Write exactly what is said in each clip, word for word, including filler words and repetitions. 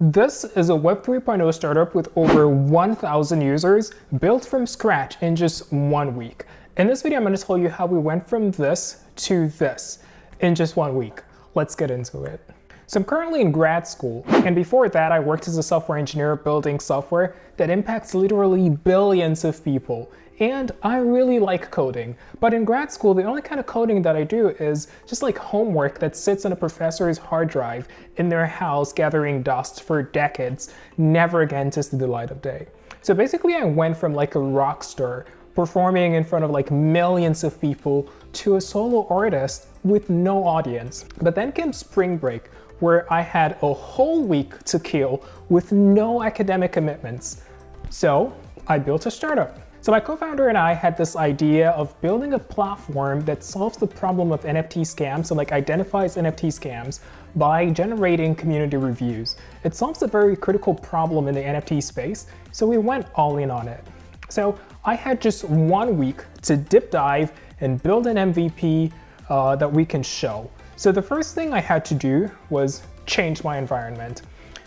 This is a Web three point oh startup with over one thousand users built from scratch in just one week. In this video, I'm going to tell you how we went from this to this in just one week. Let's get into it. So I'm currently in grad school, and before that I worked as a software engineer building software that impacts literally billions of people. And I really like coding, but in grad school the only kind of coding that I do is just like homework that sits on a professor's hard drive in their house gathering dust for decades, never again to see the light of day. So basically I went from like a rock star performing in front of like millions of people to a solo artist with no audience. But then came spring break, where I had a whole week to kill with no academic commitments. So I built a startup. So my co-founder and I had this idea of building a platform that solves the problem of N F T scams, so like identifies N F T scams by generating community reviews. It solves a very critical problem in the N F T space, so we went all in on it. So I had just one week to dip dive and build an M V P uh, that we can show. So the first thing I had to do was change my environment.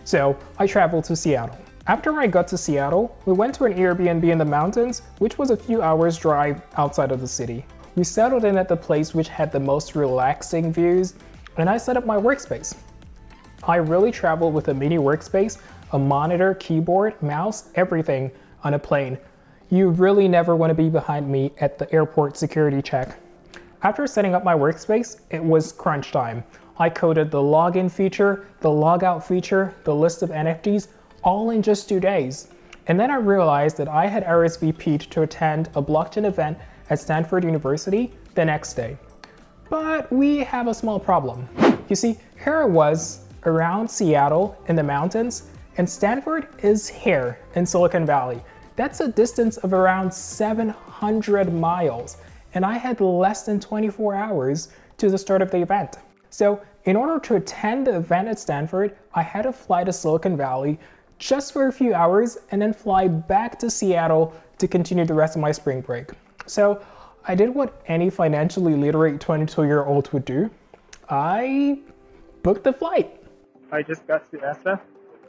So I traveled to Seattle. After I got to Seattle, we went to an Airbnb in the mountains, which was a few hours drive outside of the city. We settled in at the place which had the most relaxing views, and I set up my workspace. I really traveled with a mini workspace, a monitor, keyboard, mouse, everything on a plane. You really never want to be behind me at the airport security check. After setting up my workspace, it was crunch time. I coded the login feature, the logout feature, the list of N F Ts, all in just two days. And then I realized that I had R S V P'd to attend a blockchain event at Stanford University the next day. But we have a small problem. You see, here I was around Seattle in the mountains, and Stanford is here in Silicon Valley. That's a distance of around seven hundred miles. And I had less than twenty-four hours to the start of the event. So in order to attend the event at Stanford, I had to fly to Silicon Valley just for a few hours and then fly back to Seattle to continue the rest of my spring break. So I did what any financially literate twenty-two year old would do. I booked the flight. I just got to E S A.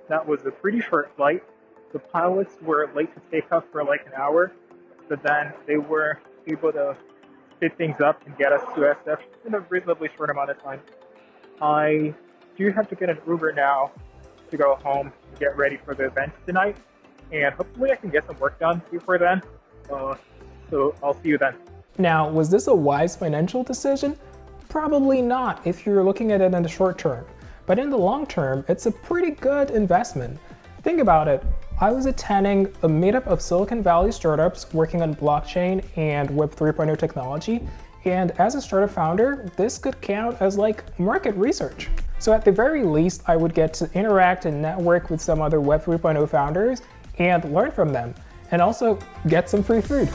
That was a pretty short flight. The pilots were late to takeoff for like an hour, but then they were able to fit things up and get us to S F in a reasonably short amount of time. I do have to get an Uber now to go home and get ready for the event tonight, and hopefully I can get some work done before then, uh, so I'll see you then. Now, was this a wise financial decision? Probably not if you're looking at it in the short term, but in the long term, it's a pretty good investment. Think about it. I was attending a meetup of Silicon Valley startups working on blockchain and Web three point oh technology, and as a startup founder, this could count as like market research. So at the very least, I would get to interact and network with some other Web three point oh founders and learn from them, and also get some free food.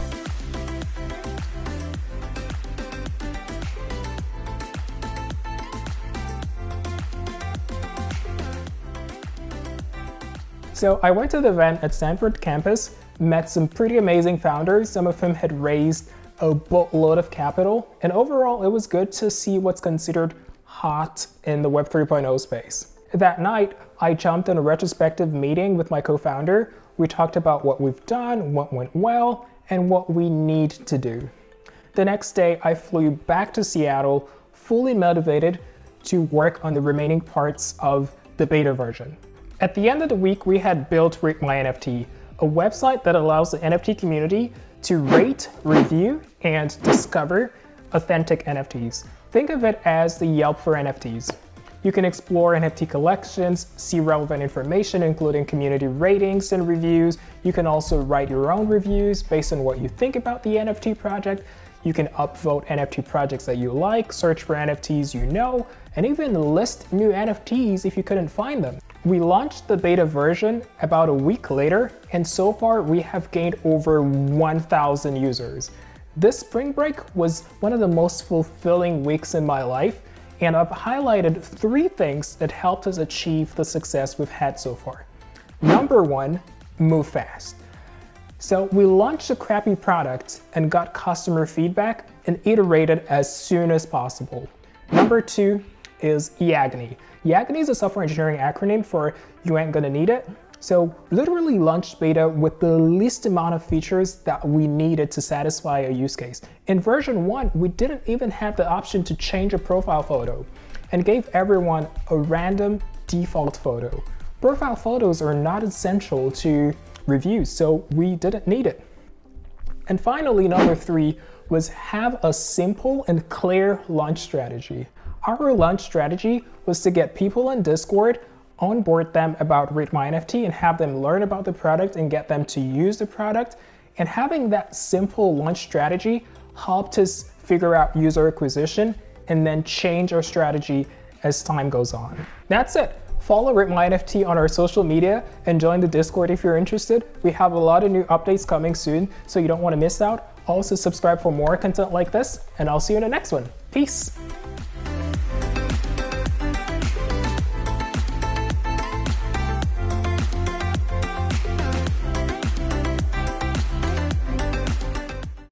So I went to the event at Stanford campus, met some pretty amazing founders, some of whom had raised a boatload of capital, and overall it was good to see what's considered hot in the Web three point oh space. That night, I jumped on a retrospective meeting with my co-founder. We talked about what we've done, what went well, and what we need to do. The next day, I flew back to Seattle, fully motivated to work on the remaining parts of the beta version. At the end of the week, we had built RateMyNFT, a website that allows the N F T community to rate, review, and discover authentic N F Ts. Think of it as the Yelp for N F Ts. You can explore N F T collections, see relevant information including community ratings and reviews. You can also write your own reviews based on what you think about the N F T project. You can upvote N F T projects that you like, search for N F Ts you know, and even list new N F Ts if you couldn't find them. We launched the beta version about a week later, and so far we have gained over one thousand users. This spring break was one of the most fulfilling weeks in my life, and I've highlighted three things that helped us achieve the success we've had so far. Number one, move fast. So we launched a crappy product and got customer feedback and iterated as soon as possible. Number two, is YAGNI. YAGNI is a software engineering acronym for you ain't gonna need it. So literally launched beta with the least amount of features that we needed to satisfy a use case. In version one, we didn't even have the option to change a profile photo and gave everyone a random default photo. Profile photos are not essential to reviews, so we didn't need it. And finally, number three was have a simple and clear launch strategy. Our launch strategy was to get people on Discord, onboard them about RateMyNFT and have them learn about the product and get them to use the product. And having that simple launch strategy helped us figure out user acquisition and then change our strategy as time goes on. That's it. Follow RateMyNFT on our social media and join the Discord if you're interested. We have a lot of new updates coming soon, so you don't want to miss out. Also subscribe for more content like this, and I'll see you in the next one. Peace.